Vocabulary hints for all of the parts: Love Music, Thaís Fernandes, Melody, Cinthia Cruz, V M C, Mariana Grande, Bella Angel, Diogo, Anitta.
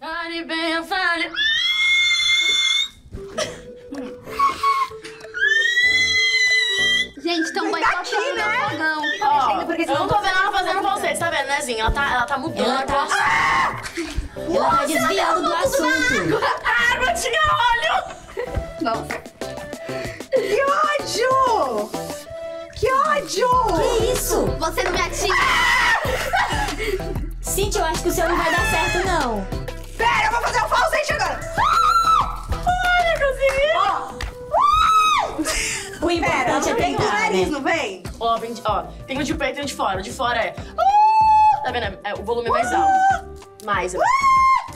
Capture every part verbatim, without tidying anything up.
Fale bem, fale... Gente, tão boicotando meu fogão. Eu não tô vendo ela fazendo falsete, tá vendo, né, Zinho? Ela tá, ela tá mudando. Ela tá, ah! ela tá desviando do assunto. A água tinha óleo! Nossa. Que ódio! Que ódio! Que isso? Você não me atira. Ah! Cintia, eu acho que o seu não vai dar certo, não. Pera, eu vou fazer um falsete agora. Ah! Olha, consegui! Oh. O importante é pegar, o nariz, né? Não vem? Ó, vem de, ó, tem o de peito e o de fora. O de fora é... Uh, tá vendo? É, o volume é mais alto. Mais. Uh,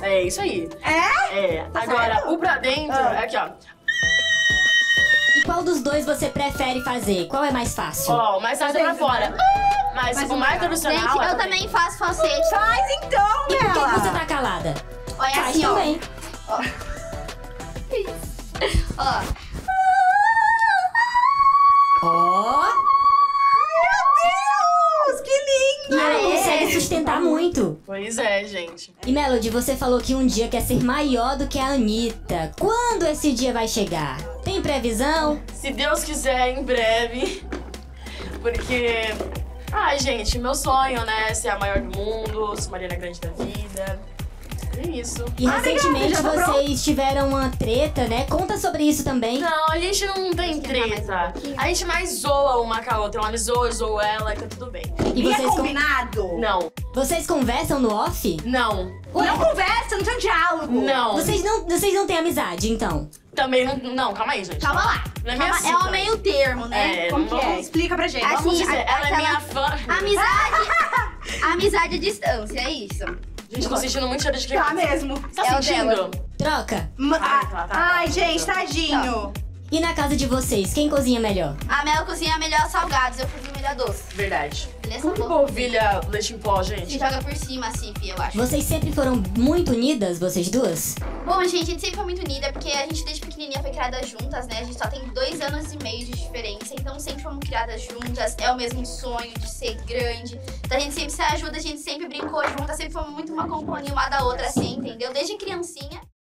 é isso aí. É? É. Tá agora, certo? O pra dentro ah. é aqui, ó. E qual dos dois você prefere fazer? Qual é mais fácil? Ó, o mais fácil é pra fora. Uh, mas, mas o mais tradicional... Gente, é eu também faço falsete. Faz então, Bela! E por que você tá calada? Olha, faz assim, também. Ó. Que isso? Ó. Ó! Oh. Meu Deus, que lindo! E ela é. consegue sustentar muito. Pois é, gente. E Melody, você falou que um dia quer ser maior do que a Anitta. Quando esse dia vai chegar? Tem previsão? Se Deus quiser, em breve. Porque... Ai, gente, meu sonho, né? Ser a maior do mundo, ser Mariana Grande da vida. É isso. E ah, recentemente vocês tiveram uma treta, né? Conta sobre isso também. Não, a gente não tem treta. A gente mais zoa uma com a outra. Ela me zoa, eu zoo ela e tá tudo bem. E, e vocês é combinado? Com... Não. Vocês conversam no off? Não. Ué? Não conversam, não tem um diálogo. Não. Vocês não, vocês não têm amizade, então? Também não. Não, calma aí, gente. Calma lá. Não é, calma, é o meio termo, né? É, Como não que é? Explica pra gente. Assim, vamos dizer, a, ela é minha fã. Amizade. Amizade à distância, é isso. Gente, tô sentindo muito cheiro de queimado. Tá mesmo. Tá é sentindo? Troca. Ma ah, tá, tá, tá, ai, tá, gente, tá. tadinho. Tá. E na casa de vocês, quem cozinha melhor? A Mel cozinha melhor salgados, eu cozinho melhor doce. Verdade. Beleza? Como polvilha leite em pó, gente? Se joga por cima, assim, Fia, eu acho. Vocês sempre foram muito unidas, vocês duas? Bom, gente, a gente sempre foi muito unida, porque a gente desde pequenininha foi criada juntas, né? A gente só tem dois anos e meio de diferença, então sempre fomos criadas juntas. É o mesmo sonho de ser grande. Então a gente sempre se ajuda, a gente sempre brincou juntas, sempre fomos muito uma companhia uma da outra, assim, entendeu? Desde criancinha.